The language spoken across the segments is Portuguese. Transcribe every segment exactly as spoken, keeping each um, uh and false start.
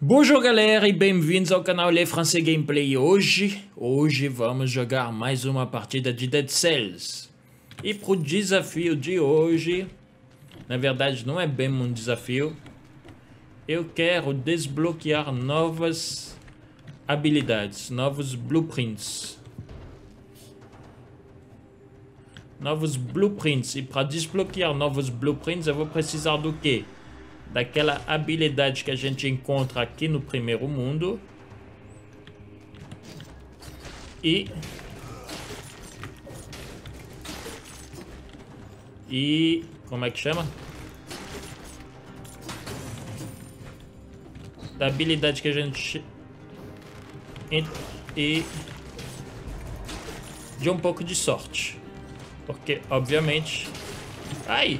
Bonjour galera e bem-vindos ao canal LêFrancê Gameplay. Hoje, hoje vamos jogar mais uma partida de Dead Cells. E pro desafio de hoje, na verdade não é bem um desafio, eu quero desbloquear novas habilidades, novos blueprints. Novos blueprints. E para desbloquear novos blueprints eu vou precisar do quê? Daquela habilidade que a gente encontra aqui no primeiro mundo e e como é que chama? Da habilidade que a gente e, e de um pouco de sorte, porque obviamente ai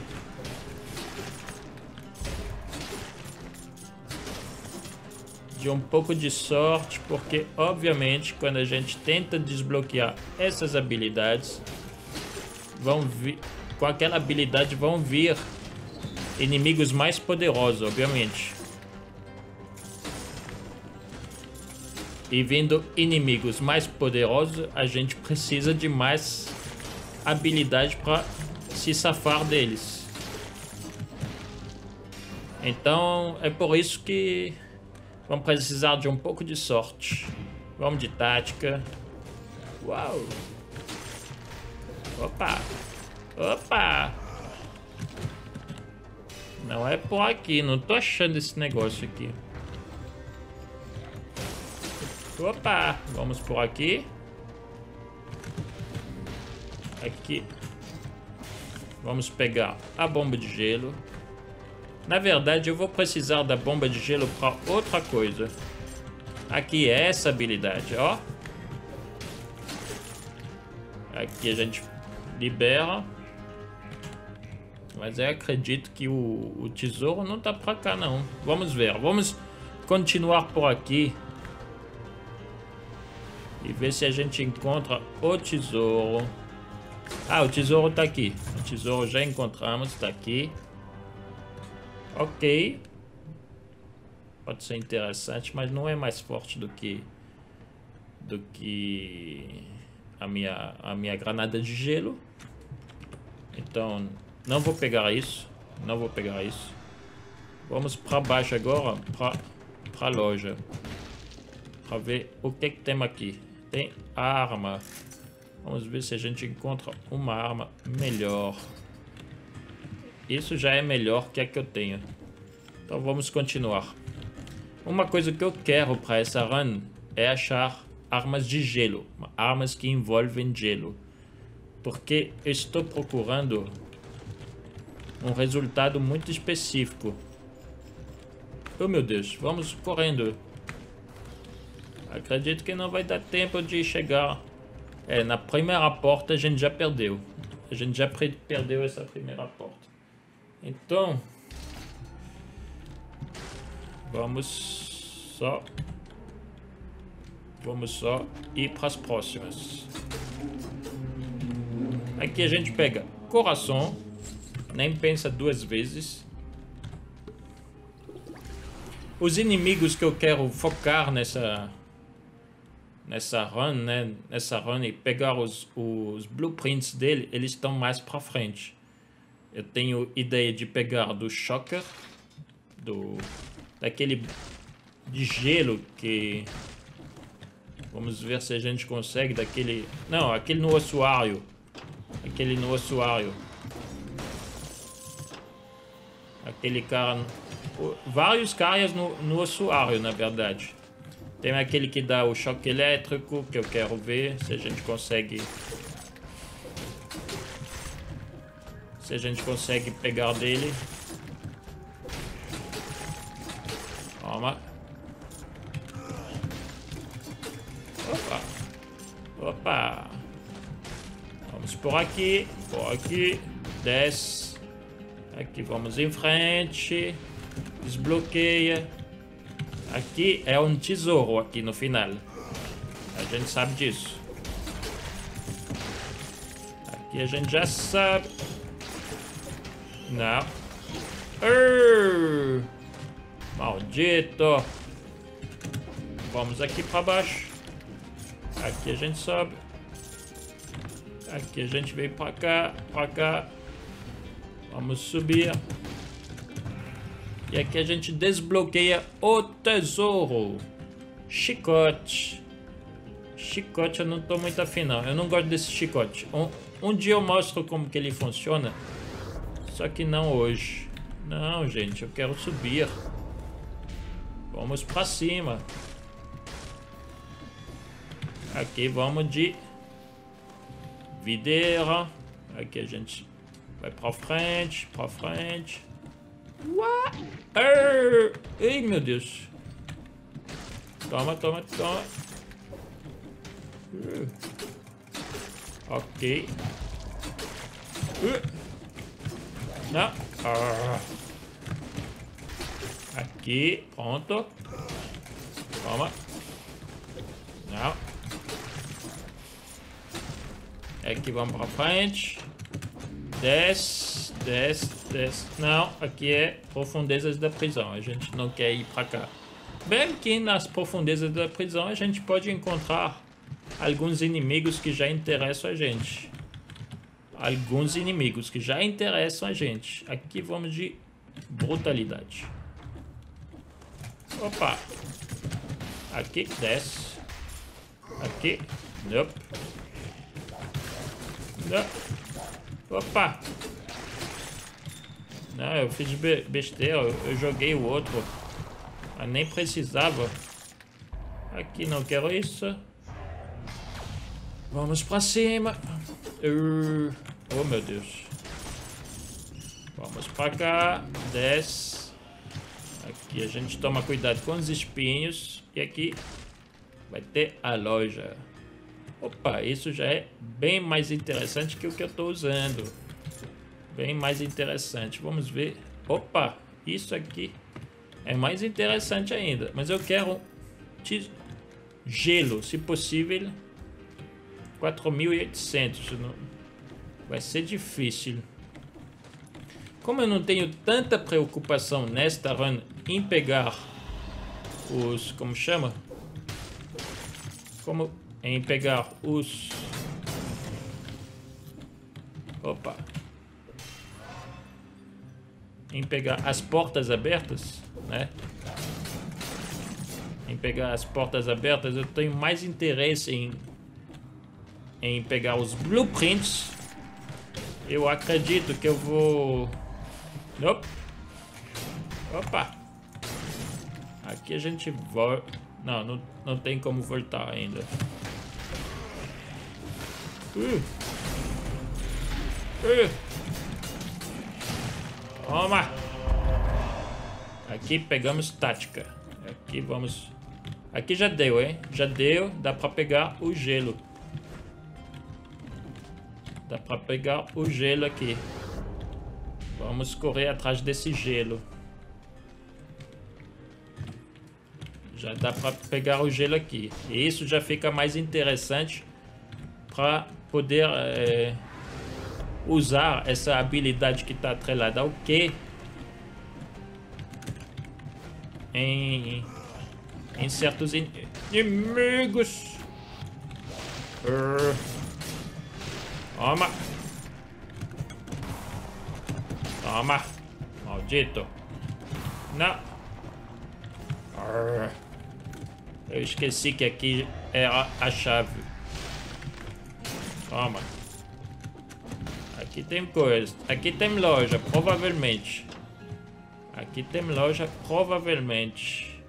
de um pouco de sorte, porque obviamente quando a gente tenta desbloquear essas habilidades, vão vir, com aquela habilidade vão vir inimigos mais poderosos, obviamente. E vindo inimigos mais poderosos, a gente precisa de mais habilidade para se safar deles. Então é por isso que vamos precisar de um pouco de sorte. Vamos de tática. Uau! Opa! Opa! Não é por aqui, não tô achando esse negócio aqui. Opa! Vamos por aqui. Aqui. Vamos pegar a bomba de gelo. Na verdade, eu vou precisar da bomba de gelo para outra coisa. Aqui é essa habilidade, ó. Aqui a gente libera. Mas eu acredito que o, o tesouro não tá para cá, não. Vamos ver. Vamos continuar por aqui. E ver se a gente encontra o tesouro. Ah, o tesouro tá aqui. O tesouro já encontramos, tá aqui. Ok, pode ser interessante, mas não é mais forte do que do que a minha a minha granada de gelo. Então não vou pegar isso, não vou pegar isso. Vamos para baixo agora, para para loja, para ver o que que tem aqui. Tem arma. Vamos ver se a gente encontra uma arma melhor. Isso já é melhor que a que eu tenho. Então vamos continuar. Uma coisa que eu quero para essa run é achar armas de gelo. Armas que envolvem gelo. Porque eu estou procurando um resultado muito específico. Oh meu Deus, vamos correndo. Acredito que não vai dar tempo de chegar. É, na primeira porta a gente já perdeu. A gente já perdeu essa primeira porta. Então, vamos só, vamos só ir para as próximas. Aqui a gente pega coração, nem pensa duas vezes. Os inimigos que eu quero focar nessa, nessa run, né? Nessa run e pegar os, os blueprints dele, eles estão mais para frente. Eu tenho ideia de pegar do Shocker, do, daquele de gelo que... Vamos ver se a gente consegue daquele... Não, aquele no ossuário. Aquele no ossuário. Aquele cara... Vários caras no, no ossuário, na verdade. Tem aquele que dá o choque elétrico, que eu quero ver se a gente consegue... Se a gente consegue pegar dele. Toma. Opa. Opa. Vamos por aqui. Por aqui. Desce. Aqui vamos em frente. Desbloqueia. Aqui é um tesouro aqui no final. A gente sabe disso. Aqui a gente já sabe. Não, Arr! Maldito. Vamos aqui pra baixo. Aqui a gente sobe. Aqui a gente veio pra cá, pra cá. Vamos subir. E aqui a gente desbloqueia o tesouro. Chicote. Chicote eu não tô muito afim não. Eu não gosto desse chicote. Um, um dia eu mostro como que ele funciona. Só que não hoje. Não, gente. Eu quero subir. Vamos pra cima. Aqui vamos de videira. Aqui a gente vai pra frente, pra frente. Uau! Ei, meu Deus! Toma, toma, toma. Uh. Ok. Uh. Não. Ah. Aqui, pronto. Toma. Não. Aqui vamos pra frente. Desce, desce, desce. Não, aqui é profundezas da prisão. A gente não quer ir pra cá. Bem que nas profundezas da prisão a gente pode encontrar alguns inimigos que já interessam a gente. Alguns inimigos que já interessam a gente. Aqui vamos de brutalidade. Opa. Aqui, desce. Aqui, nope. Nope. Opa! Não, eu fiz be besteira, eu, eu joguei o outro. Eu nem precisava. Aqui não quero isso. Vamos pra cima. Uh, oh meu Deus. Vamos pra cá. Desce. Aqui a gente toma cuidado com os espinhos. E aqui vai ter a loja. Opa, isso já é bem mais interessante que o que eu estou usando. Bem mais interessante. Vamos ver. Opa, isso aqui é mais interessante ainda. Mas eu quero gelo, se possível. quatro mil e oitocentos. Vai ser difícil. Como eu não tenho tanta preocupação nesta run em pegar os... Como chama? Como... Em pegar os... Opa. Em pegar as portas abertas, né? Em pegar as portas abertas, eu tenho mais interesse em... Em pegar os blueprints. Eu acredito que eu vou... Nope. Opa. Aqui a gente volta... Não, não, não tem como voltar ainda. Uh. Uh. Toma! Aqui pegamos tática. Aqui vamos... Aqui já deu, hein? Já deu. Dá pra pegar o gelo. Dá pra pegar o gelo aqui. Vamos correr atrás desse gelo. Já dá pra pegar o gelo aqui. E isso já fica mais interessante pra... Poder é, usar essa habilidade que está atrelada ao que em, em certos inimigos. Uh, toma, toma, maldito. Não, uh, eu esqueci que aqui era a chave. Toma. Aqui tem coisa. Aqui tem loja, provavelmente. Aqui tem loja, provavelmente.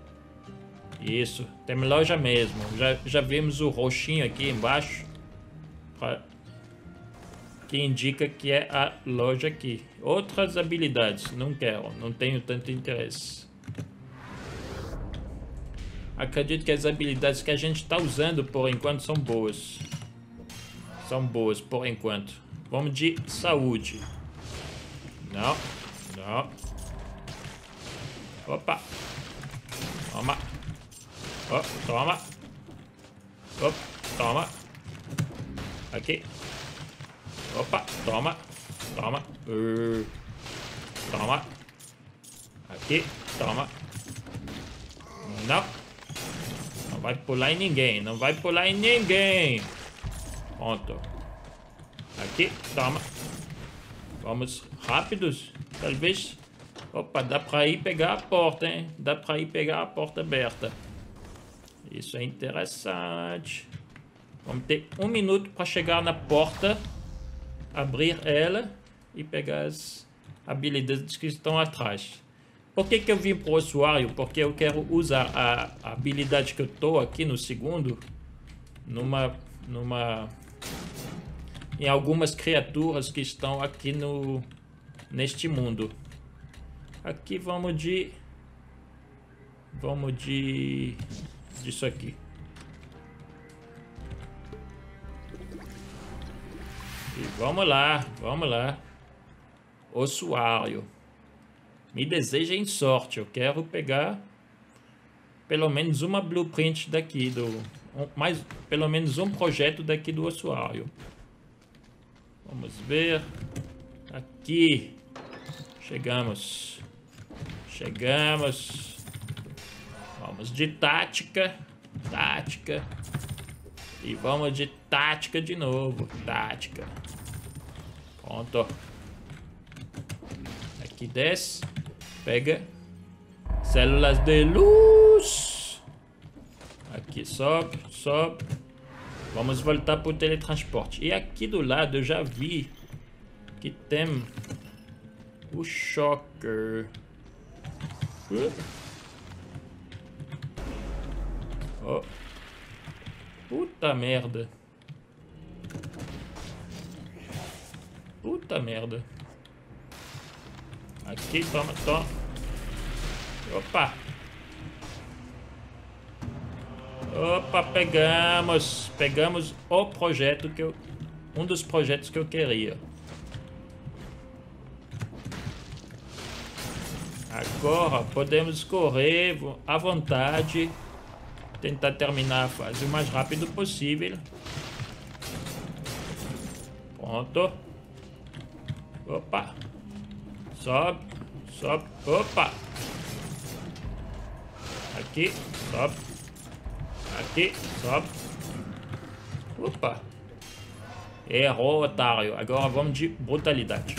Isso, tem loja mesmo. Já, já vimos o roxinho aqui embaixo. Pra... Que indica que é a loja aqui. Outras habilidades, não quero. Não tenho tanto interesse. Acredito que as habilidades que a gente está usando por enquanto são boas. São boas por enquanto. Vamos de saúde. Não, não. Opa. Toma. Oh, toma. Oh, toma. Aqui. Opa, toma. Toma. Uh. Toma. Aqui. Toma. Não. Não vai pular em ninguém. Não vai pular em ninguém. Pronto. Aqui. Toma. Vamos rápidos. Talvez... Opa, dá pra ir pegar a porta, hein? Dá pra ir pegar a porta aberta. Isso é interessante. Vamos ter um minuto para chegar na porta, abrir ela e pegar as habilidades que estão atrás. Por que que eu vim pro usuário? Porque eu quero usar a habilidade que eu tô aqui no segundo numa, numa, em algumas criaturas que estão aqui no, neste mundo. Aqui vamos de, vamos de, disso aqui. E vamos lá, vamos lá. Ossuário. Me desejem sorte, eu quero pegar pelo menos uma blueprint daqui do, um, mais, pelo menos um projeto daqui do ossuário. Vamos ver. Aqui. Chegamos. Chegamos. Vamos de tática. Tática. E vamos de tática de novo. Tática. Pronto. Aqui desce. Pega. Células de luz. Aqui sobe. Sobe. Vamos voltar para o teletransporte. E aqui do lado eu já vi que tem o Shocker. Uh. Oh. Puta merda. Puta merda. Aqui, toma, toma. Opa. Opa, pegamos. Pegamos o projeto que eu... Um dos projetos que eu queria. Agora podemos correr à vontade, tentar terminar a fase o mais rápido possível. Pronto. Opa. Sobe, sobe, opa. Aqui, sobe. Aqui, sobe. Opa. Errou, otário. Agora vamos de brutalidade.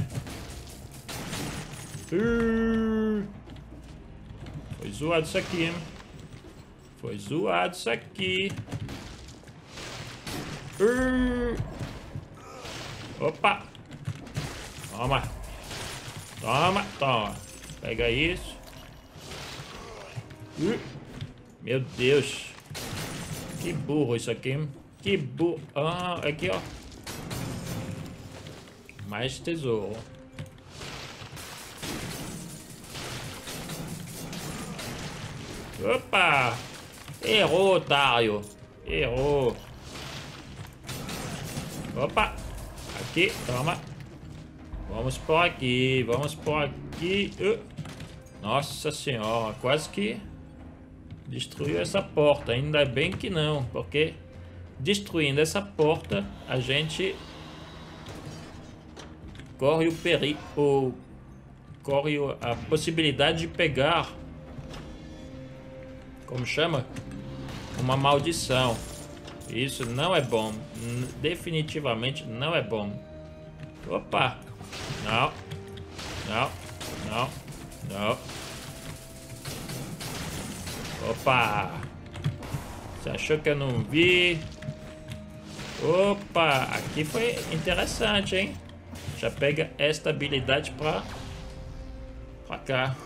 Uh. Foi zoado isso aqui, hein? Foi zoado isso aqui. Uh! Opa! Toma! Toma, toma! Pega isso. Uh! Meu Deus! Que burro isso aqui, hein? Que burro! Ah, aqui, ó. Mais tesouro. Opa! Errou, otário! Errou! Opa! Aqui, toma! Vamos por aqui, vamos por aqui! Uh. Nossa senhora, quase que destruiu essa porta. Ainda bem que não, porque destruindo essa porta, a gente corre o perigo, ou corre a possibilidade de pegar, como chama? Uma maldição. Isso não é bom. Definitivamente não é bom. Opa! Não. Não. Não. Não. Opa! Você achou que eu não vi? Opa! Aqui foi interessante, hein? Já pega esta habilidade pra... pra cá.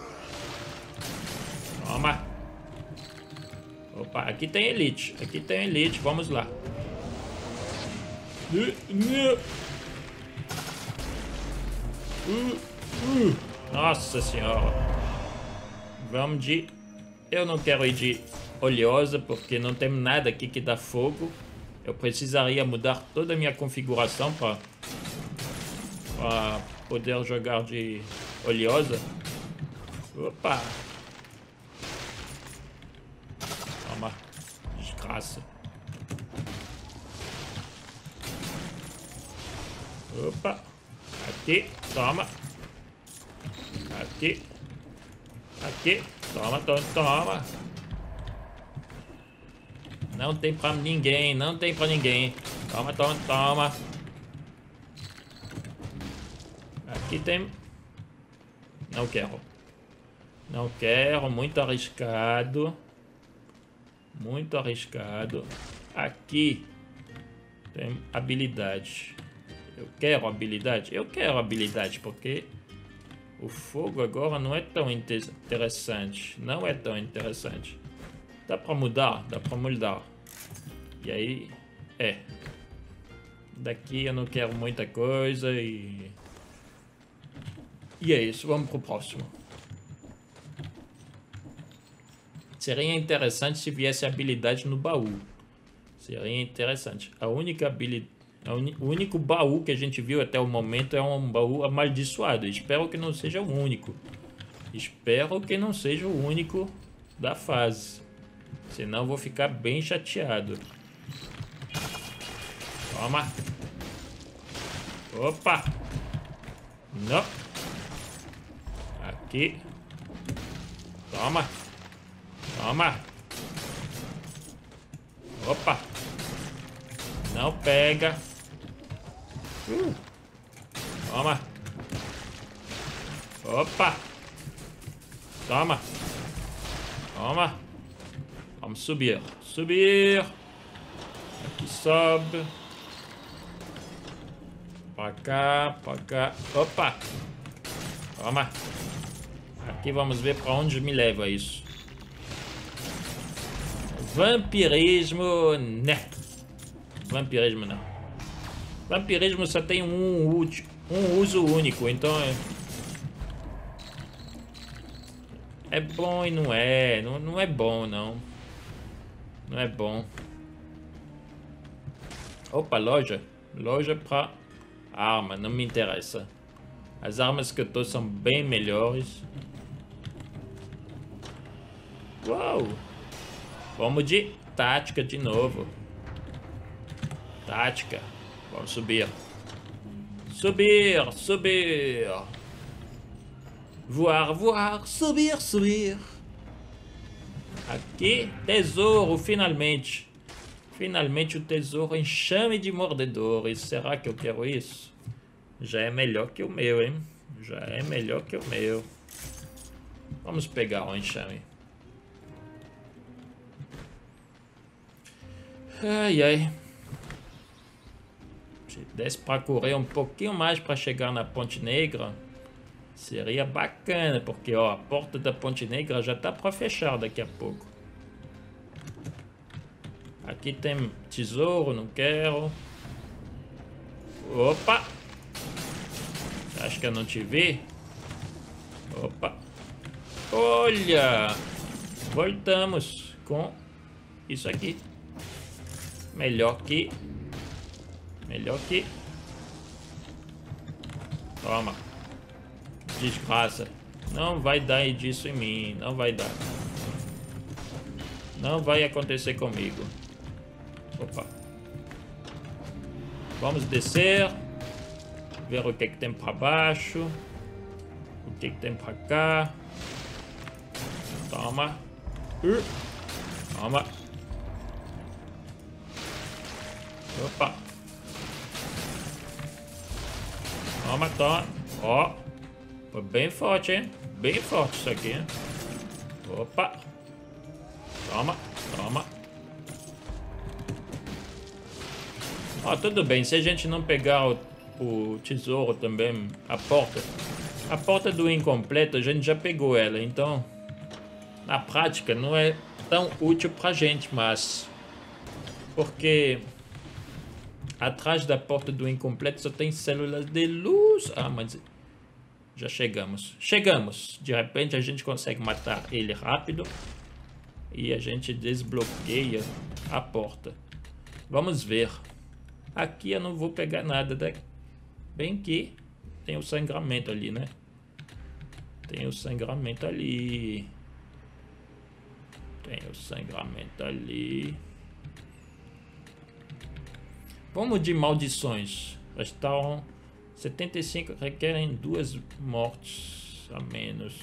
Toma! Opa, aqui tem elite, aqui tem elite, vamos lá. Nossa senhora. Vamos de... Eu não quero ir de oleosa, porque não tem nada aqui que dá fogo. Eu precisaria mudar toda a minha configuração para para poder jogar de oleosa. Opa. Desgraça. Opa. Aqui. Toma. Aqui. Aqui. Toma, toma, toma. Não tem pra ninguém, não tem pra ninguém. Toma, toma, toma. Aqui tem... Não quero. Não quero, muito arriscado. Muito arriscado. Aqui tem habilidade. Eu quero habilidade? Eu quero habilidade, porque o fogo agora não é tão interessante. Não é tão interessante. Dá pra mudar? Dá pra mudar. E aí... É. Daqui eu não quero muita coisa e... E é isso, vamos pro próximo. Seria interessante se viesse habilidade no baú. Seria interessante. A única habilidade... O único baú que a gente viu até o momento é um baú amaldiçoado. Espero que não seja o único. Espero que não seja o único da fase. Senão vou ficar bem chateado. Toma. Opa. Não. Aqui. Toma. Toma. Opa. Não pega. Uh. Toma. Opa. Toma. Toma. Vamos subir. Subir. Aqui sobe. Pra cá, pra cá. Opa. Toma. Aqui vamos ver pra onde me leva isso. Vampirismo, né? Vampirismo não. Vampirismo só tem um, útil, um uso único, então... É bom e não é. Não, não é bom, não. Não é bom. Opa, loja. Loja pra arma, não me interessa. As armas que eu tô são bem melhores. Uau! Vamos de tática de novo. Tática. Vamos subir. Subir, subir. Voar, voar. Subir, subir. Aqui, tesouro, finalmente. Finalmente o tesouro enxame de mordedores. Será que eu quero isso? Já é melhor que o meu, hein? Já é melhor que o meu. Vamos pegar o enxame. Ai, ai. Se desse para correr um pouquinho mais para chegar na Ponte Negra, seria bacana, porque ó, a porta da Ponte Negra já tá para fechar daqui a pouco. Aqui tem tesouro, não quero. Opa! Acho que eu não te vi. Opa! Olha! Voltamos com isso aqui. Melhor que... Melhor que... Toma. Desgraça. Não vai dar disso em mim. Não vai dar. Não vai acontecer comigo. Opa. Vamos descer. Ver o que, que tem pra baixo. O que, que tem pra cá. Toma. Toma. Opa. Toma, toma. Ó. Foi bem forte, hein? Bem forte isso aqui, hein? Opa. Toma, toma. Ó, tudo bem. Se a gente não pegar o, o tesouro também, a porta. A porta do incompleto, a gente já pegou ela. Então, na prática, não é tão útil pra gente, mas... Porque... Atrás da porta do incompleto só tem células de luz. Ah, mas já chegamos. Chegamos. De repente a gente consegue matar ele rápido. E a gente desbloqueia a porta. Vamos ver. Aqui eu não vou pegar nada. Daqui. Bem que tem o sangramento ali, né? Tem o sangramento ali. Tem o sangramento ali. Vamos de maldições. Restauram setenta e cinco, requerem duas mortes. a menos.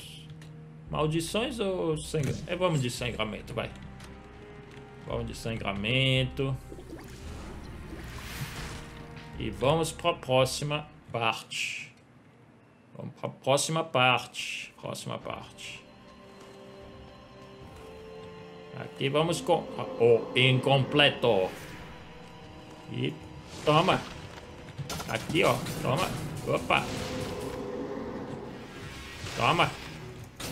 Maldições ou sangue? É, vamos de sangramento, vai. Vamos de sangramento. E vamos para a próxima parte. Vamos para a próxima parte. Próxima parte. Aqui vamos com o incompleto. E toma. Aqui, ó. Toma. Opa. Toma.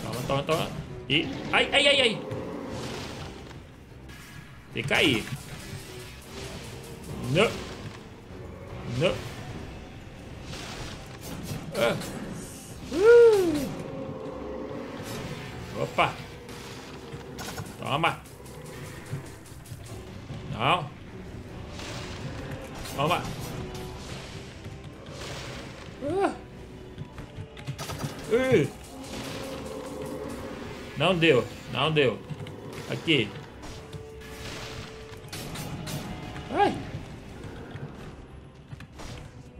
Toma, toma, toma. E... Ai, ai, ai, ai. Fica aí. Não. Não. Ah. Uh. Opa. Toma. Não. Toma. Uh. Uh. Não deu. Não deu. Aqui. Ai.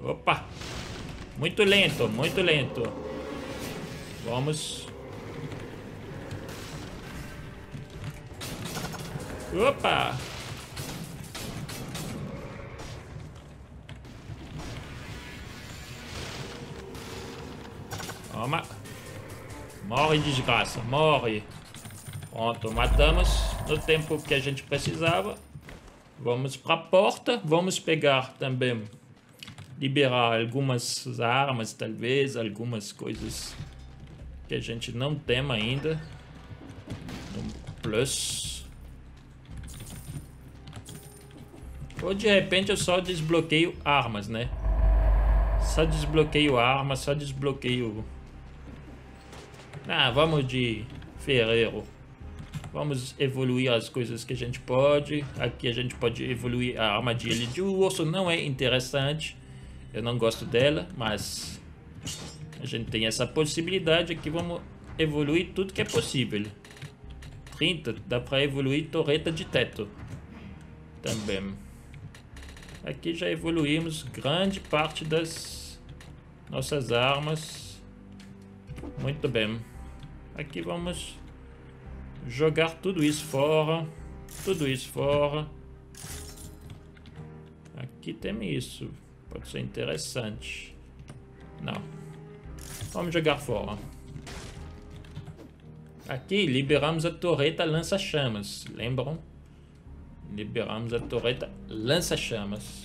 Opa! Muito lento, muito lento. Vamos. Opa! Toma. Morre, desgraça, morre. Pronto, matamos no tempo que a gente precisava. Vamos para a porta. Vamos pegar também... liberar algumas armas, talvez, algumas coisas que a gente não tem ainda. Um plus. Ou de repente eu só desbloqueio armas, né? Só desbloqueio armas, só desbloqueio... Ah, vamos de ferreiro. Vamos evoluir as coisas que a gente pode. Aqui a gente pode evoluir a armadilha de urso, não é interessante. Eu não gosto dela, mas a gente tem essa possibilidade aqui. Vamos evoluir tudo que é possível. trinta, dá para evoluir torreta de teto. Também. Aqui já evoluímos grande parte das nossas armas. Muito bem. Aqui vamos jogar tudo isso fora. Tudo isso fora. Aqui tem isso. Pode ser interessante. Não. Vamos jogar fora. Aqui liberamos a torreta lança-chamas. Lembram? Liberamos a torreta lança-chamas.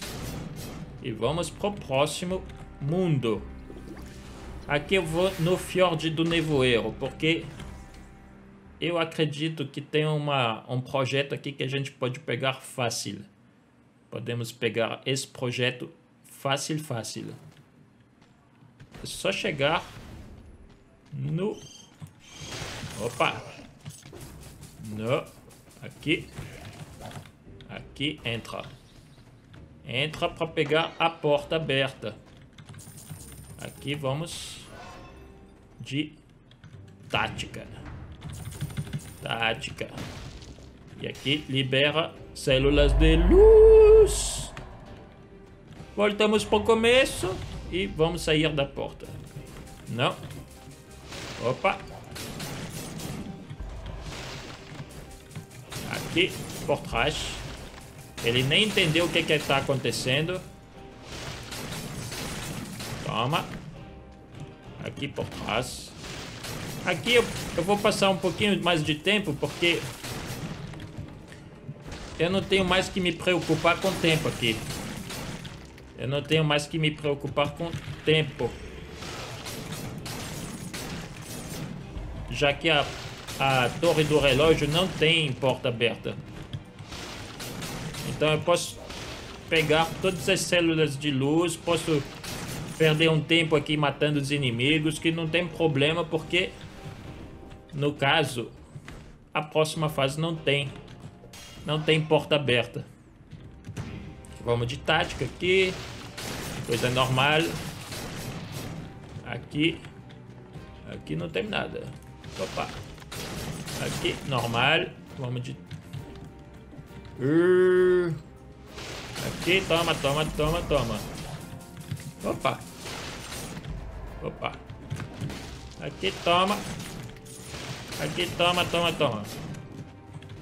E vamos pro próximo mundo. Aqui eu vou no Fjord do Nevoeiro. Porque eu acredito que tem uma, um projeto aqui que a gente pode pegar fácil. Podemos pegar esse projeto fácil, fácil. É só chegar no... Opa! No. Aqui. Aqui, entra. Entra para pegar a porta aberta. Aqui vamos de tática. Tática. E aqui libera células de luz. Voltamos para o começo e vamos sair da porta. Não. Opa. Aqui, por trás. Ele nem entendeu o que que tá acontecendo. Toma. Aqui por trás. Aqui eu, eu vou passar um pouquinho mais de tempo porque... eu não tenho mais que me preocupar com o tempo aqui. Eu não tenho mais que me preocupar com o tempo. Já que a, a torre do relógio não tem porta aberta. Então eu posso pegar todas as células de luz. Posso perder um tempo aqui matando os inimigos. Que não tem problema porque, no caso, a próxima fase não tem. Não tem porta aberta. Vamos de tática aqui. Coisa normal. Aqui. Aqui não tem nada. Opa. Aqui, normal. Vamos de... Uh. Aqui, toma, toma, toma, toma. Opa. Opa. Aqui toma. Aqui toma, toma, toma.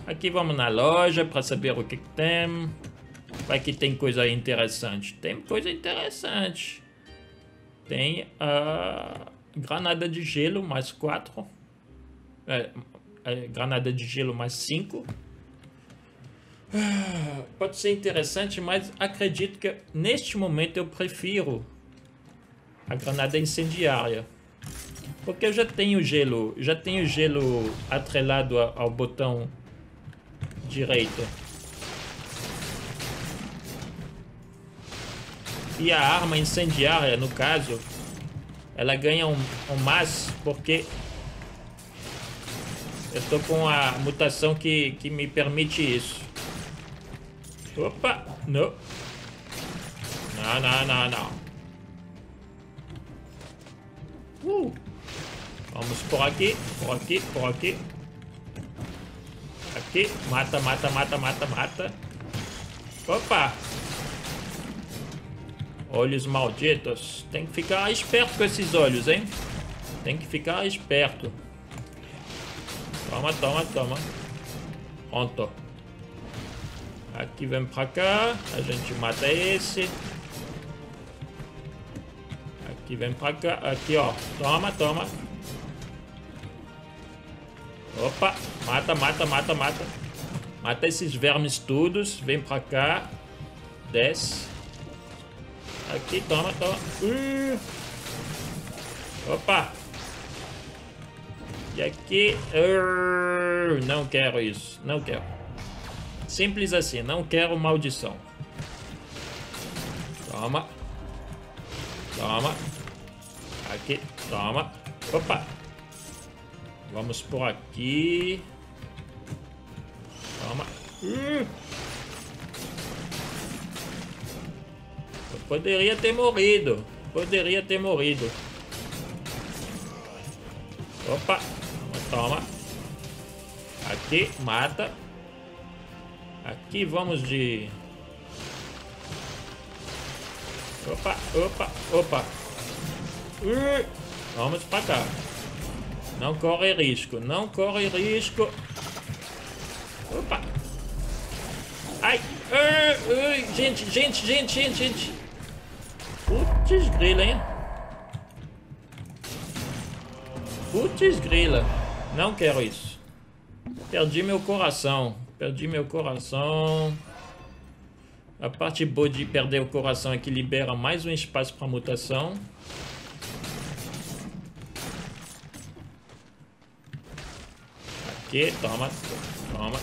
Aqui vamos na loja para saber o que, que tem. Vai que tem coisa interessante. Tem coisa interessante. Tem a uh, granada de gelo mais quatro. É, granada de gelo mais cinco. Pode ser interessante, mas acredito que neste momento eu prefiro a granada incendiária. Porque eu já tenho gelo, já tenho gelo atrelado ao botão direito. E a arma incendiária, no caso, ela ganha um, um mais porque eu estou com a mutação que, que me permite isso. Opa, não. Não, não, não, não. Uh, vamos por aqui, por aqui, por aqui. Aqui, mata, mata, mata, mata, mata. Opa! Olhos malditos. Tem que ficar esperto com esses olhos, hein? Tem que ficar esperto. Toma, toma, toma. Pronto. Aqui vem pra cá. A gente mata esse. Aqui vem pra cá. Aqui, ó. Toma, toma. Opa. Mata, mata, mata, mata. Mata esses vermes todos. Vem pra cá. Desce. Aqui, toma, toma. Uh. Opa. E aqui... Uh. Não quero isso. Não quero. Simples assim. Não quero maldição. Toma. Toma. Aqui, toma. Opa. Vamos por aqui. Toma. Uh. Eu poderia ter morrido. Poderia ter morrido. Opa. Toma. Aqui, mata. Aqui vamos de... Opa, opa, opa. Uh, vamos pra cá. Não corre risco, não corre risco. Opa. Ai. Uh, uh, gente, gente, gente, gente, gente. Putz grila, hein? Putz grila. Não quero isso. Perdi meu coração. Perdi meu coração. A parte boa de perder o coração é que libera mais um espaço para mutação. Aqui, toma, toma.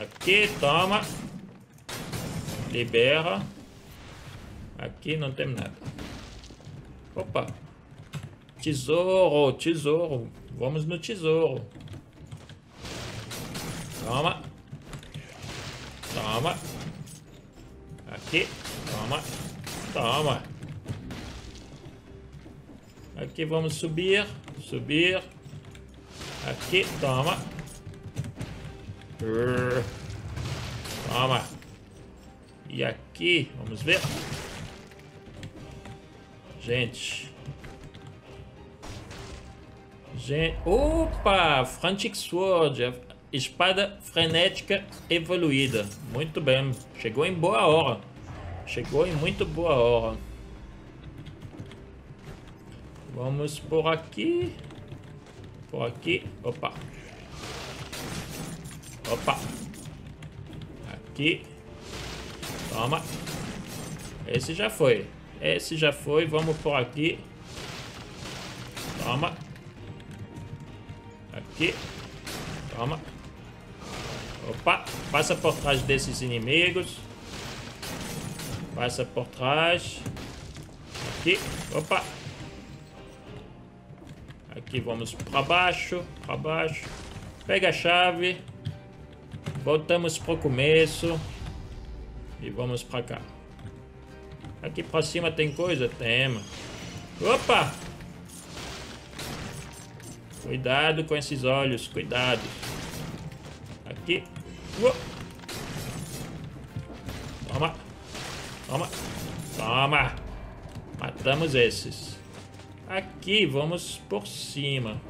Aqui, toma. Libera. Aqui não tem nada. Opa. Tesouro, tesouro. Vamos no tesouro. Toma. Toma. Aqui. Toma. Toma. Aqui vamos subir. Subir. Aqui. Toma. Uh, toma. E aqui. Vamos ver. Gente. Gente. Opa! Frantic Sword. Espada frenética evoluída. Muito bem. Chegou em boa hora. Chegou em muito boa hora. Vamos por aqui. Por aqui. Opa. Opa. Aqui. Toma. Esse já foi. Esse já foi. Vamos por aqui. Toma. Aqui. Toma. Opa, passa por trás desses inimigos. Passa por trás. Aqui, opa. Aqui vamos para baixo, para baixo. Pega a chave. Voltamos pro começo. E vamos para cá. Aqui para cima tem coisa? Tem. Opa! Cuidado com esses olhos, cuidado. Aqui. Uou. Toma. Toma. Toma. Matamos esses. aqui, vamos por cima.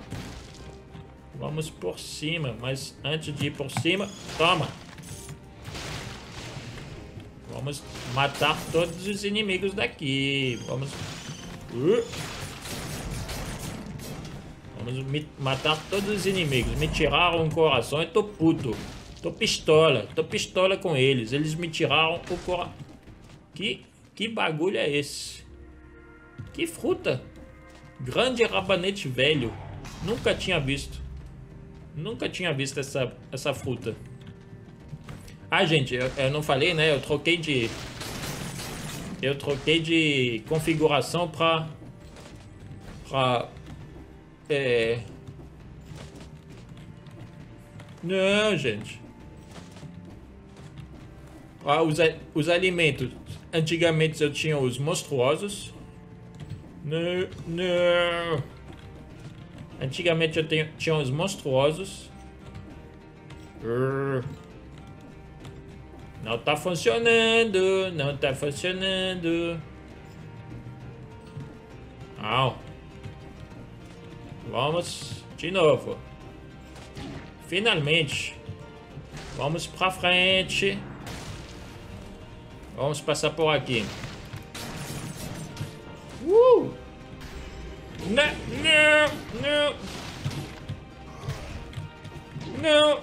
Vamos por cima, mas antes de ir por cima, toma! Vamos matar todos os inimigos daqui. Vamos... Uh. Vamos me matar todos os inimigos. Me tiraram o coração e tô puto. Tô pistola, tô pistola com eles. Eles me tiraram o coração. Que, que bagulho é esse? Que fruta! Grande rabanete velho. Nunca tinha visto. Nunca tinha visto essa, essa fruta. Ah, gente, eu, eu não falei, né? Eu troquei de... Eu troquei de configuração pra... Pra... É... Não, gente. Ah, os, os alimentos. Antigamente eu tinha os monstruosos. Não, não. Antigamente eu tenho, tinha os monstruosos. Não tá funcionando. Não tá funcionando. Não. Vamos de novo. Finalmente. Vamos pra frente. Vamos passar por aqui. Uh! Não, não, não. Não.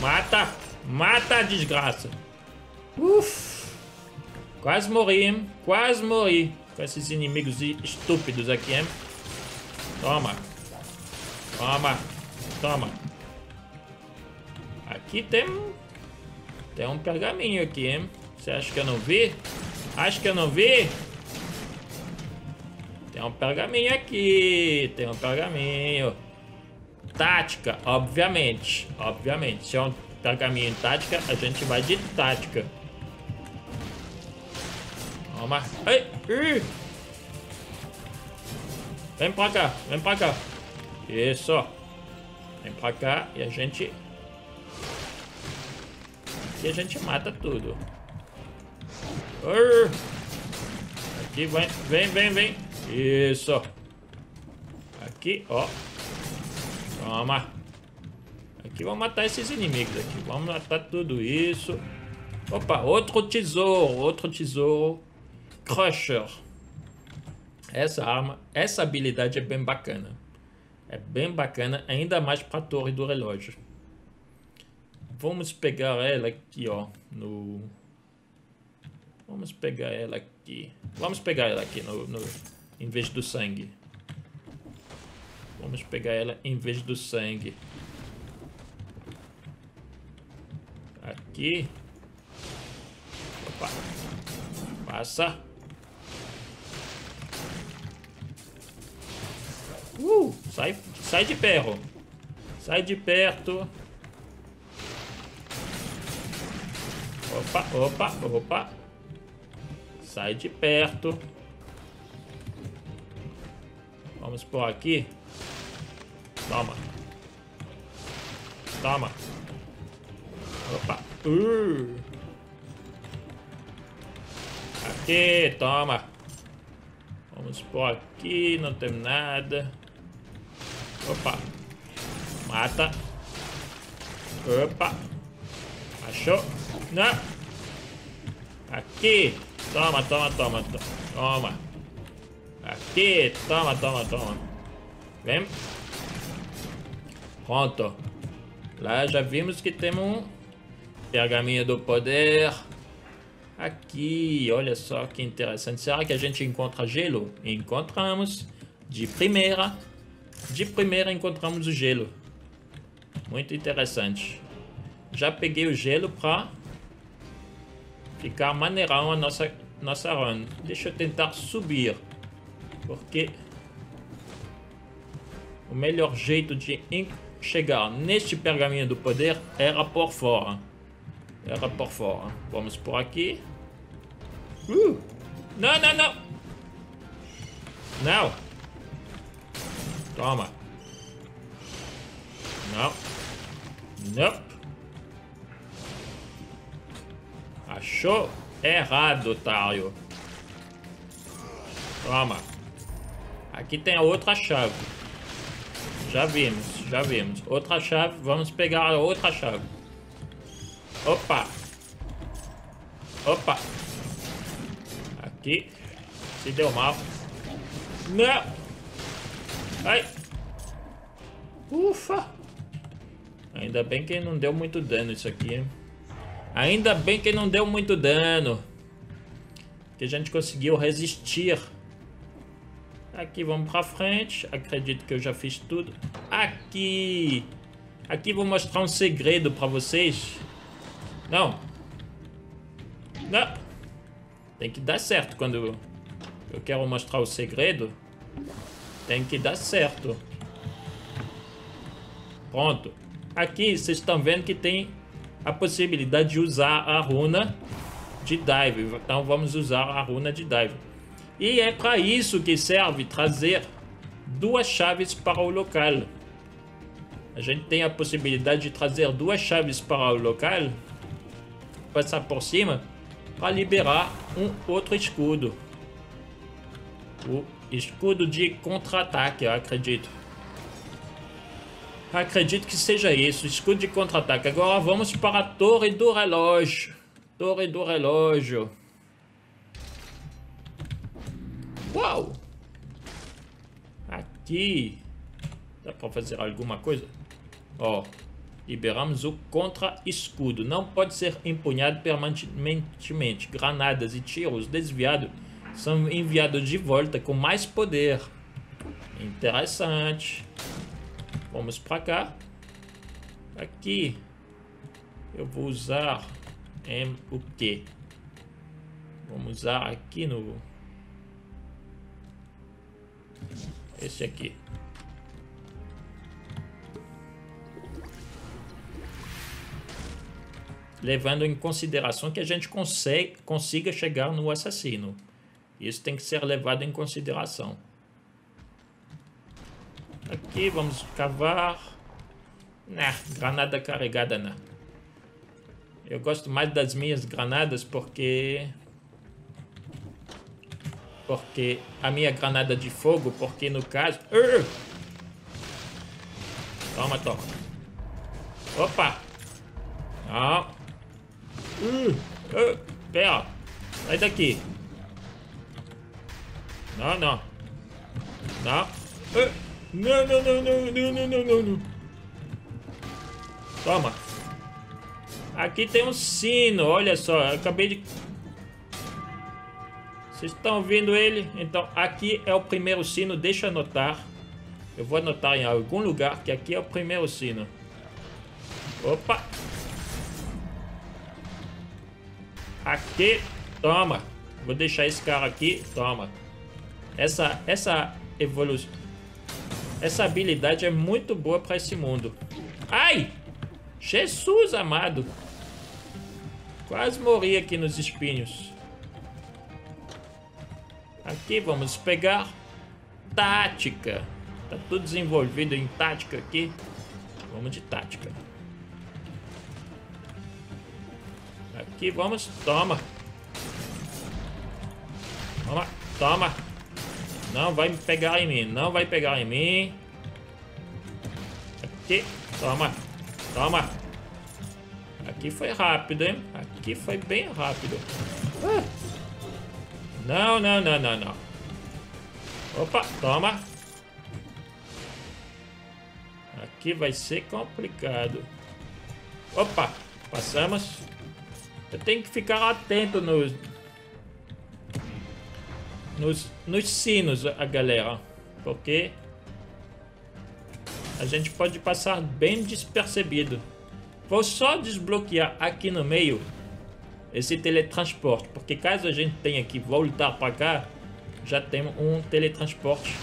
Mata, mata a desgraça. Uf. Quase morri, hein? Quase morri com esses inimigos estúpidos aqui, hein? Toma. Toma. Toma. Aqui tem... Tem um pergaminho aqui, hein? Você acha que eu não vi? Acho que eu não vi? Tem um pergaminho aqui. Tem um pergaminho. Tática, obviamente. Obviamente. Se é um pergaminho em tática, a gente vai de tática. Toma. Ai, uh. Vem pra cá. Vem pra cá. Isso. Vem pra cá e a gente... Aqui a gente mata tudo. Uh. Aqui, vem, vem, vem, vem. Isso. Aqui, ó. Toma. Aqui vamos matar esses inimigos aqui. Vamos matar tudo isso. Opa, outro tesouro. Outro tesouro. Crusher. Essa arma, essa habilidade é bem bacana. É bem bacana, ainda mais pra torre do relógio. Vamos pegar ela aqui, ó. No... Vamos pegar ela aqui. Vamos pegar ela aqui no, no, em vez do sangue. Vamos pegar ela em vez do sangue. Aqui. Opa. Passa. Uh, sai, sai de perto. Sai de perto. Opa, opa, opa. Sai de perto. Vamos por aqui. Toma. Toma. Opa. Uh. Aqui, toma. Vamos por aqui, não tem nada. Opa. Mata. Opa. Achou? Não. Aqui. Toma, toma, toma, toma. Aqui, toma, toma, toma. Vem. Pronto. Lá já vimos que temos um pergaminho do poder. Aqui, olha só que interessante. Será que a gente encontra gelo? Encontramos. De primeira. De primeira encontramos o gelo. Muito interessante. Já peguei o gelo pra... Ficar maneirão a nossa, nossa run. Deixa eu tentar subir. Porque o melhor jeito de chegar neste pergaminho do poder era por fora. Era por fora. Vamos por aqui. Uh! Não, não, não! Não! Toma! Não! Não! Achou? Errado, otário. Toma. Aqui tem a outra chave. Já vimos, já vimos. Outra chave, vamos pegar a outra chave. Opa. Opa. Aqui. Se deu mal. Não. Ai. Ufa. Ainda bem que não deu muito dano isso aqui, hein? Ainda bem que não deu muito dano. Que a gente conseguiu resistir. Aqui vamos pra frente. Acredito que eu já fiz tudo. Aqui. Aqui vou mostrar um segredo pra vocês. Não. Não. Tem que dar certo quando eu quero mostrar o segredo. Tem que dar certo. Pronto. Aqui vocês estão vendo que tem a possibilidade de usar a runa de dive. Então vamos usar a runa de dive. E é para isso que serve trazer duas chaves para o local. A gente tem a possibilidade de trazer duas chaves para o local, passar por cima, para liberar um outro escudo. O escudo de contra-ataque, eu acredito. Acredito que seja isso, escudo de contra-ataque. Agora vamos para a torre do relógio. Torre do relógio. Uau! Aqui. Dá para fazer alguma coisa? Ó, liberamos o contra-escudo. Não pode ser empunhado permanentemente. Granadas e tiros desviados são enviados de volta com mais poder. Interessante. Vamos pra cá. Aqui eu vou usar em o que? Vamos usar aqui no esse aqui. Levando em consideração que a gente consegue, consiga chegar no assassino. Isso tem que ser levado em consideração. Aqui vamos cavar. Nah, granada carregada não. Eu gosto mais das minhas granadas porque Porque a minha granada de fogo, porque no caso uh! Toma, toma. Opa. Não. uh, uh, Pera, sai daqui. Não, não. Não uh. Não, não, não, não, não, não, não, não, não. Toma. Aqui tem um sino, olha só, eu acabei de... Vocês estão ouvindo ele? Então, aqui é o primeiro sino, deixa eu anotar. Eu vou anotar em algum lugar que aqui é o primeiro sino. Opa. Aqui, toma. Vou deixar esse cara aqui, toma. Essa, essa evolução... Essa habilidade é muito boa para esse mundo. Ai! Jesus amado! Quase morri aqui nos espinhos. Aqui vamos pegar tática. Tá tudo desenvolvido em tática aqui. Vamos de tática. Aqui vamos. Toma! Toma! Toma! Não vai pegar em mim, não vai pegar em mim. Aqui, toma, toma. Aqui foi rápido, hein? Aqui foi bem rápido. Ah. Não, não, não, não, não. Opa, toma. Aqui vai ser complicado. Opa, passamos. Eu tenho que ficar atento nos... Nos, nos sinos, a galera, porque a gente pode passar bem despercebido. Vou só desbloquear aqui no meio esse teletransporte, porque caso a gente tenha que voltar para cá, já tem um teletransporte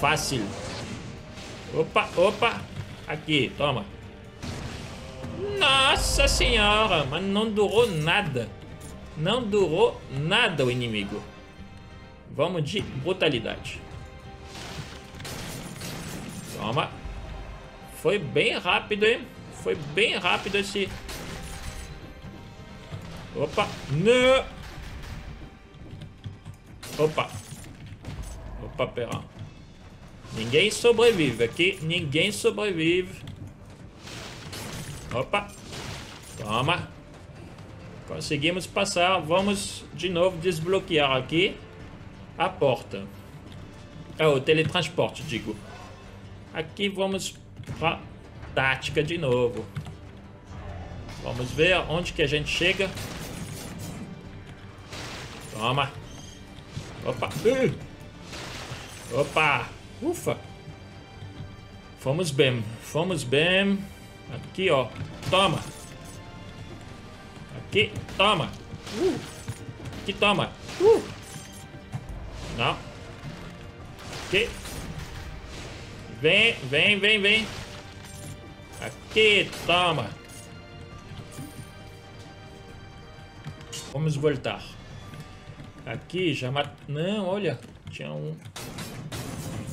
fácil. Opa, opa, aqui, toma. Nossa senhora, mas não durou nada. Não durou nada o inimigo. Vamos de brutalidade. Toma. Foi bem rápido, hein? Foi bem rápido esse... Opa! Não! Opa! Opa, pera. Ninguém sobrevive aqui. Ninguém sobrevive. Opa! Toma! Conseguimos passar. Vamos de novo desbloquear aqui a porta. Ah, o teletransporte, digo. Aqui vamos pra tática de novo. Vamos ver onde que a gente chega. Toma. Opa. Uh. Opa. Ufa. Fomos bem. Fomos bem. Aqui, ó. Toma. Aqui. Toma. Uh. Aqui, toma. Uh. Não. Aqui. Vem, vem, vem, vem. Aqui, toma. Vamos voltar. Aqui já mata... Não, olha. Tinha um...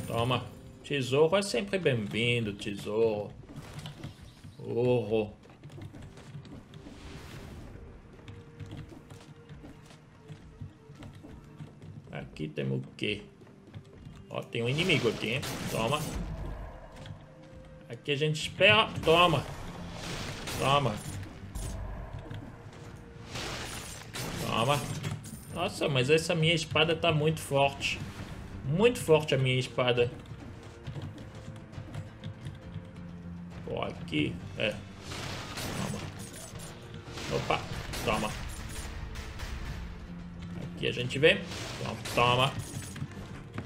Toma. Tesouro é sempre bem-vindo, tesouro. Ouro. Aqui temos o quê? Ó, tem um inimigo aqui, hein? Toma. Aqui a gente espera. Toma. Toma. Toma. Nossa, mas essa minha espada tá muito forte. Muito forte a minha espada. Ó, aqui. É. Toma. Opa. Toma. Aqui a gente vem. Toma.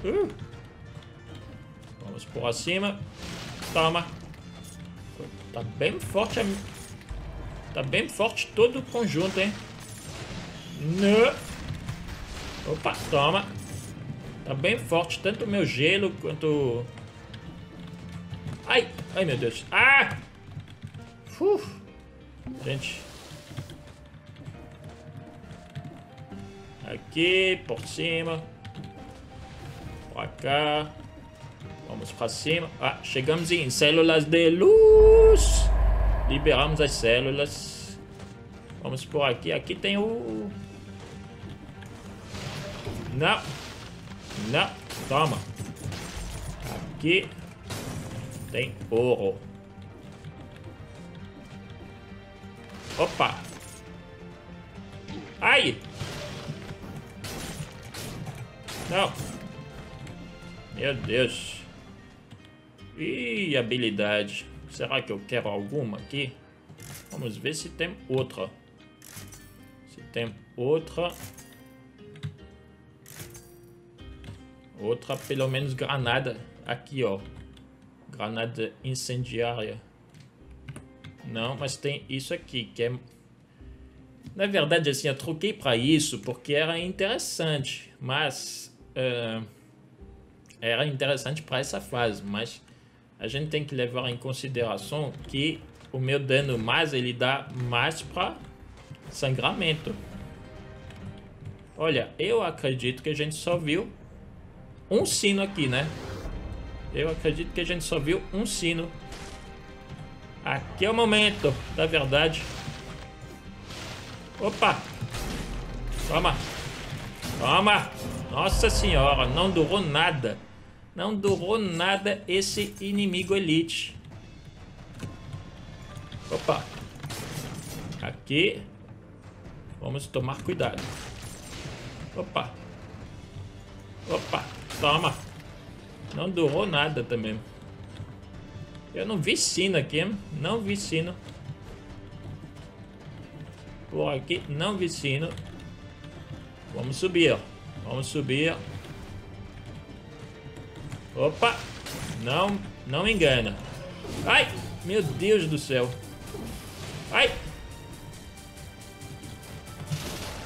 Uh. Vamos por cima. Toma. Tá bem forte a... Tá bem forte todo o conjunto, hein? Não. Opa, toma. Tá bem forte tanto o meu gelo quanto... Ai, ai meu Deus. Ah! Uf. Gente. Aqui, por cima. Pra cá. Vamos pra cima. Ah, chegamos em células de luz. Liberamos as células. Vamos por aqui. Aqui tem o... Não. Não. Toma. Aqui tem ouro. Opa. Ai. Não. Meu Deus. Ih, habilidade. Será que eu quero alguma aqui? Vamos ver se tem outra. Se tem outra. Outra, pelo menos granada. Aqui, ó. Granada incendiária. Não, mas tem isso aqui, que é... Na verdade, assim, eu troquei pra isso porque era interessante. Mas... Uh... Era interessante pra essa fase, mas... A gente tem que levar em consideração que o meu dano mais, ele dá mais para sangramento. Olha, eu acredito que a gente só viu um sino aqui, né? Eu acredito que a gente só viu um sino. Aqui é o momento, da verdade. Opa! Toma! Toma! Nossa senhora, não durou nada. Não durou nada esse inimigo elite. Opa. Aqui. Vamos tomar cuidado. Opa. Opa. Toma. Não durou nada também. Eu não vi sino aqui, hein? Não vi sino. Por aqui, não vi sino. Vamos subir. Vamos subir. Opa, não, não me engana. Ai, meu Deus do céu. Ai.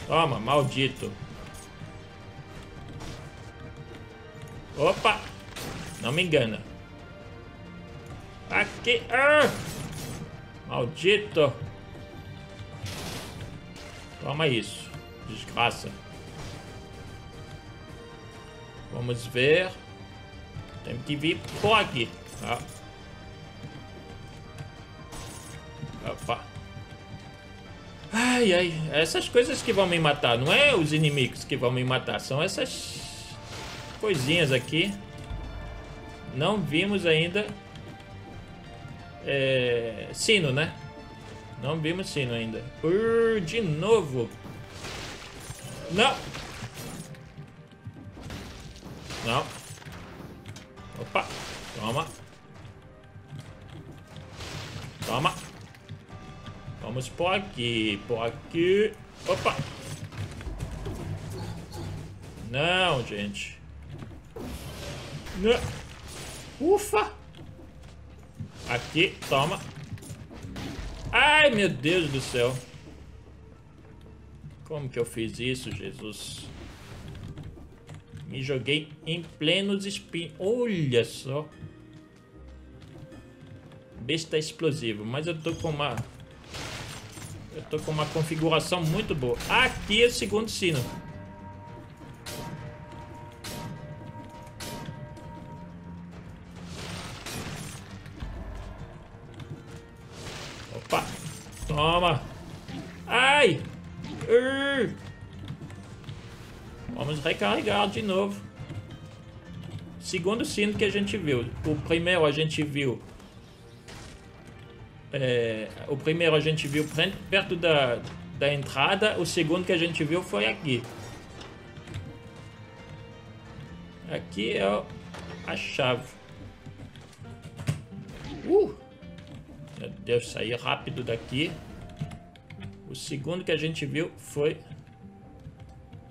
Toma, maldito. Opa, não me engana. Aqui, ah. Maldito. Toma isso, desgraça. Vamos ver. Temos que vir por aqui. Ah. Opa. Ai, ai, essas coisas que vão me matar, não é os inimigos que vão me matar, são essas coisinhas aqui. Não vimos ainda é, sino, né? Não vimos sino ainda. Uh, de novo. Não. Não. Opa. Toma. Toma. Vamos por aqui. Por aqui. Opa. Não, gente. Não. Ufa! Aqui, toma. Ai, meu Deus do céu. Como que eu fiz isso, Jesus? Me joguei em plenos espinhos. Olha só. Besta explosivo, mas eu tô com uma... Eu tô com uma configuração muito boa. Aqui é o segundo sino. Toma. Ai. Uh. Vamos recarregar de novo. Segundo sino que a gente viu. O primeiro a gente viu. É, o primeiro a gente viu perto da, da entrada. O segundo que a gente viu foi aqui. Aqui é a chave. Uh. Meu Deus, saí rápido daqui. O segundo que a gente viu foi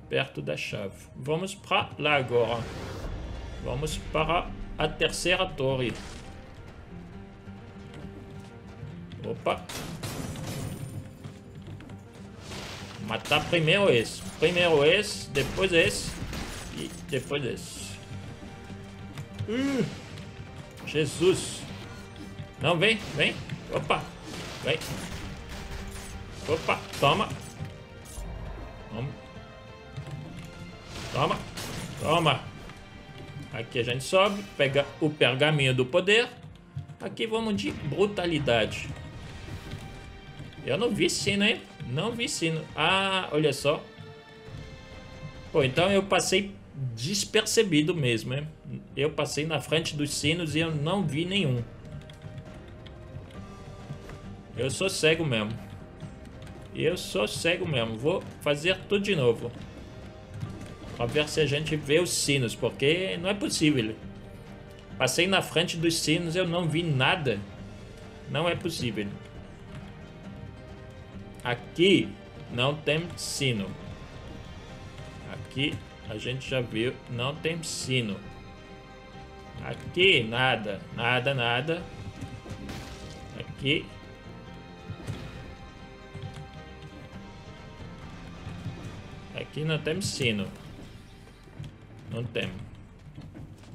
perto da chave. Vamos para lá agora. Vamos para a terceira torre. Opa. Matar primeiro esse. Primeiro esse, depois esse. E depois esse. Hum, Jesus. Não, vem, vem. Opa. Vem. Opa, toma. Toma. Toma. Toma. Aqui a gente sobe, pega o pergaminho do poder. Aqui vamos de brutalidade. Eu não vi sino, hein? Não vi sino. Ah, olha só. Pô, então eu passei despercebido mesmo, hein? Eu passei na frente dos sinos e eu não vi nenhum. Eu sou cego mesmo. Eu sou cego mesmo. Vou fazer tudo de novo. Pra ver se a gente vê os sinos. Porque não é possível. Passei na frente dos sinos. Eu não vi nada. Não é possível. Aqui não tem sino. Aqui a gente já viu. Não tem sino. Aqui nada. Nada, nada. Aqui. Aqui não tem sino. Não tem.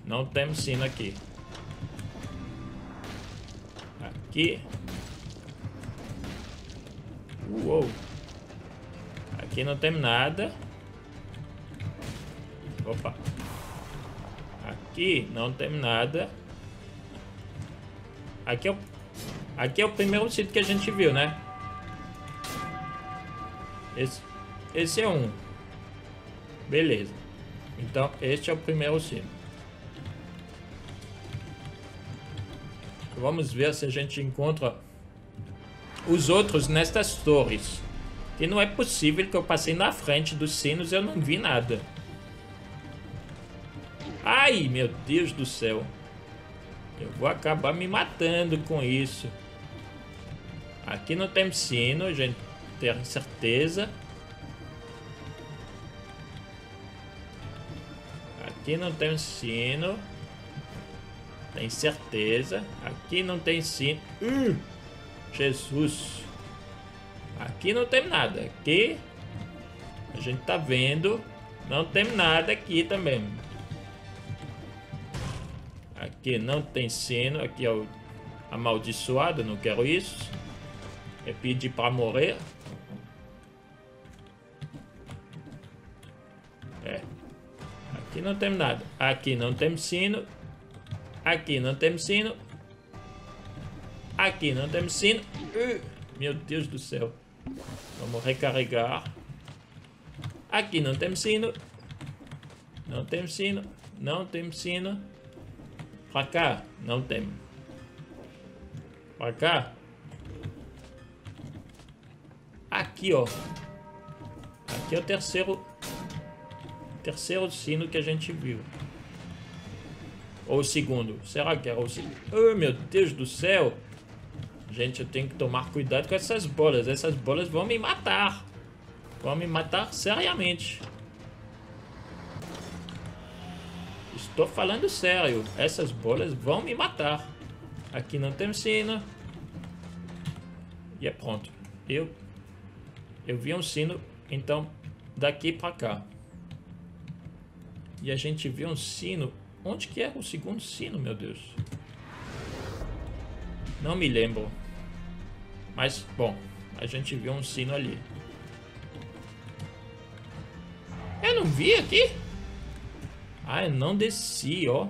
Não tem sino aqui. Aqui. Uou. Aqui não tem nada. Opa. Aqui não tem nada. Aqui é o, aqui é o primeiro sítio que a gente viu, né? Esse, esse é um. Beleza. Então, este é o primeiro sino. Vamos ver se a gente encontra os outros nestas torres. Que não é possível que eu passei na frente dos sinos e eu não vi nada. Ai, meu Deus do céu. Eu vou acabar me matando com isso. Aqui não tem sino, a gente tem certeza. Aqui não tem sino. Tem certeza. Aqui não tem sino. Uh, Jesus. Aqui não tem nada. Aqui a gente tá vendo. Não tem nada aqui também. Aqui não tem sino. Aqui é o amaldiçoado. Não quero isso. É pedir pra morrer. Aqui não tem nada. Aqui não tem sino. Aqui não tem sino. Aqui não tem sino. Uh, meu Deus do céu. Vamos recarregar. Aqui não temos sino. Não temos sino. Não temos sino. Pra cá. Não temos. Pra cá. Aqui, ó. Aqui é o terceiro... Terceiro sino que a gente viu. Ou o segundo. Será que era o segundo? Oh, meu Deus do céu. Gente, eu tenho que tomar cuidado com essas bolas. Essas bolas vão me matar. Vão me matar seriamente. Estou falando sério. Essas bolas vão me matar. Aqui não tem sino. E é pronto. Eu, eu vi um sino. Então, daqui pra cá. E a gente viu um sino. Onde que era o segundo sino, meu Deus? Não me lembro. Mas, bom, a gente viu um sino ali. Eu não vi aqui? Ah, eu não desci, ó.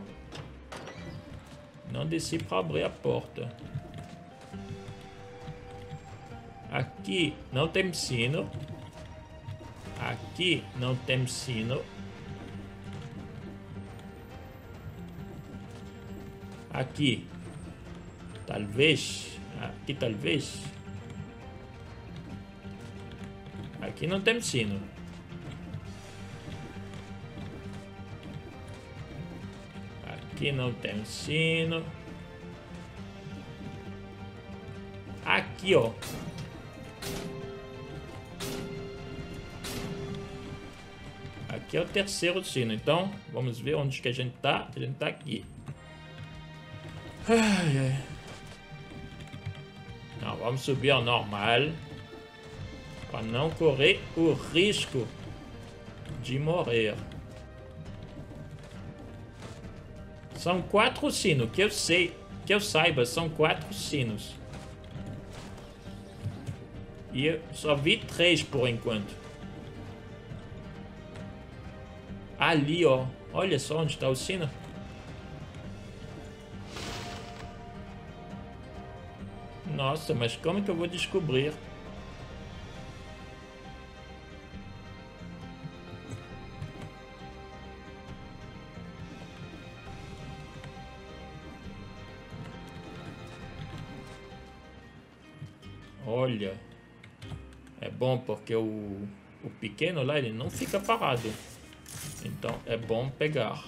Não desci pra abrir a porta. Aqui não tem sino. Aqui não tem sino. Aqui, talvez, aqui talvez, aqui não tem sino. Aqui não tem sino. Aqui, ó. Aqui é o terceiro sino, então vamos ver onde que a gente tá, a gente tá aqui. Ai, ai. Não, vamos subir ao normal para não correr o risco de morrer. São quatro sinos, que eu sei, que eu saiba, são quatro sinos. E eu só vi três por enquanto. Ali, ó, olha só onde está o sino. Nossa, mas como é que eu vou descobrir? Olha, é bom porque o, o pequeno lá, ele não fica parado. Então é bom pegar.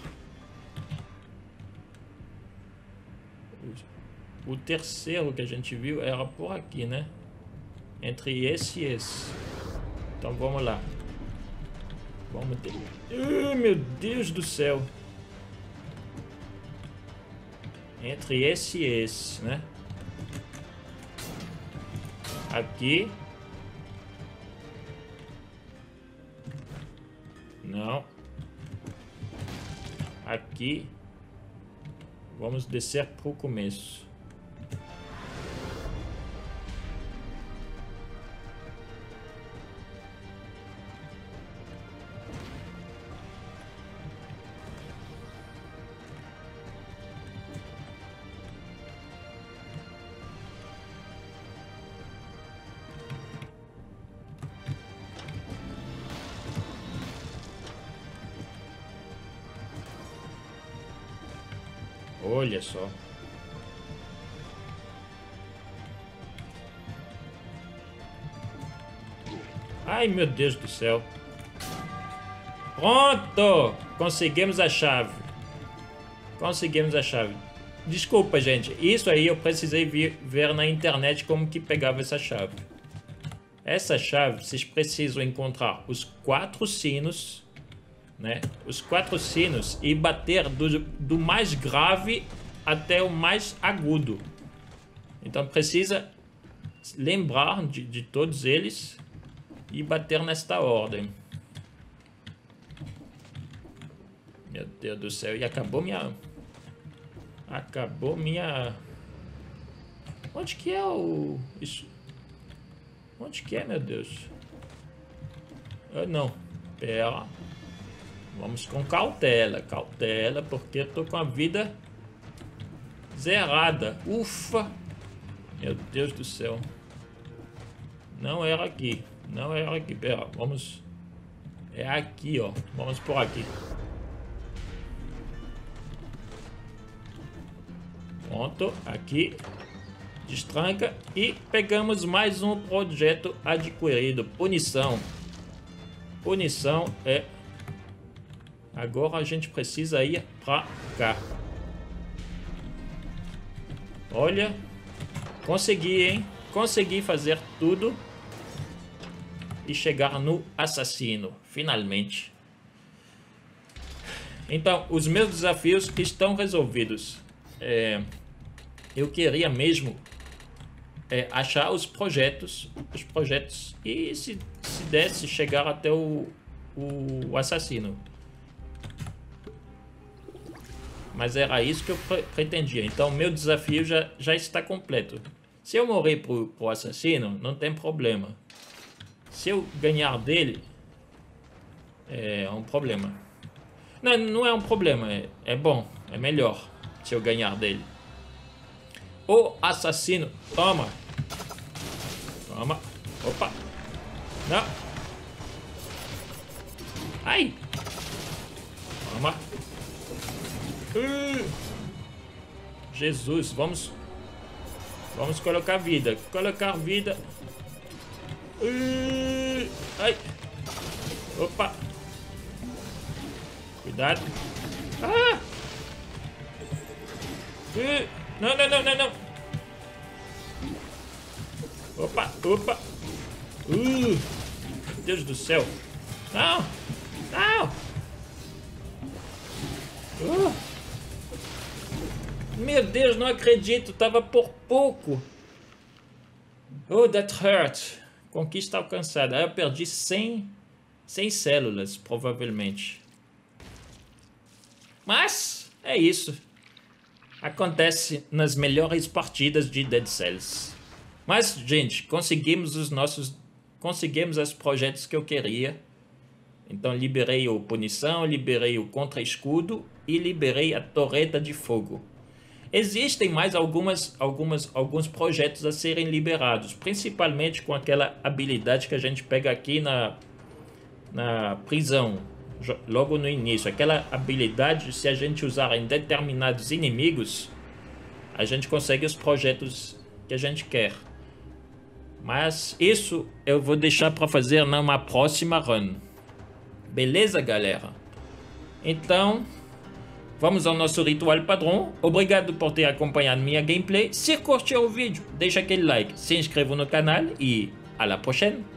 O terceiro que a gente viu era por aqui, né? Entre esse e esse. Então vamos lá. Vamos ter... Uh, meu Deus do céu! Entre esse e esse, né? Aqui. Não. Aqui. Vamos descer pro começo. Olha só. Ai, meu Deus do céu. Pronto! Conseguimos a chave. Conseguimos a chave. Desculpa, gente. Isso aí eu precisei ver na internet como que pegava essa chave. Essa chave, vocês precisam encontrar os quatro sinos... Né? Os quatro sinos e bater do, do mais grave até o mais agudo. Então precisa lembrar de, de todos eles e bater nesta ordem. Meu Deus do céu, e acabou minha... Acabou minha... Onde que é o... Isso? Onde que é, meu Deus? Ah, não, pera... Vamos com cautela, cautela, porque eu tô com a vida zerada. Ufa! Meu Deus do céu. Não era aqui. Não era aqui. Pera, vamos... É aqui, ó. Vamos por aqui. Pronto. Aqui. Destranca. E pegamos mais um projeto adquirido. Punição. Punição é... Agora a gente precisa ir pra cá. Olha. Consegui, hein? Consegui fazer tudo. E chegar no assassino, finalmente. Então, os meus desafios estão resolvidos. É, eu queria mesmo é, achar os projetos, os projetos e se, se desse chegar até o, o assassino. Mas era isso que eu pre pretendia. Então, meu desafio já, já está completo. Se eu morrer pro, pro assassino, não tem problema. Se eu ganhar dele, é um problema. Não, não é um problema, é, é bom, é melhor se eu ganhar dele. O assassino, toma. Toma. Opa. Não. Ai. Toma. Uh. Jesus, vamos. Vamos colocar vida. Colocar vida. Uh, ai. Opa. Cuidado. Ah. Uh, não, não, não, não, não. Opa, opa. Uh, meu Deus do céu. Não. Não. Uh. Meu Deus, não acredito. Tava por pouco. Oh, that hurt. Conquista alcançada. Aí eu perdi cem, cem células, provavelmente. Mas é isso. Acontece nas melhores partidas de Dead Cells. Mas, gente, conseguimos os nossos... Conseguimos os projetos que eu queria. Então, liberei o punição, liberei o contra-escudo e liberei a torreta de fogo. Existem mais algumas, algumas, alguns projetos a serem liberados, principalmente com aquela habilidade que a gente pega aqui na, na prisão, logo no início. Aquela habilidade, se a gente usar em determinados inimigos, a gente consegue os projetos que a gente quer. Mas isso eu vou deixar para fazer numa próxima run. Beleza, galera? Então... Vamos ao nosso ritual padrão. Obrigado por ter acompanhado minha gameplay. Se curtiu o vídeo, deixa aquele like, se inscreva no canal e à la prochaine.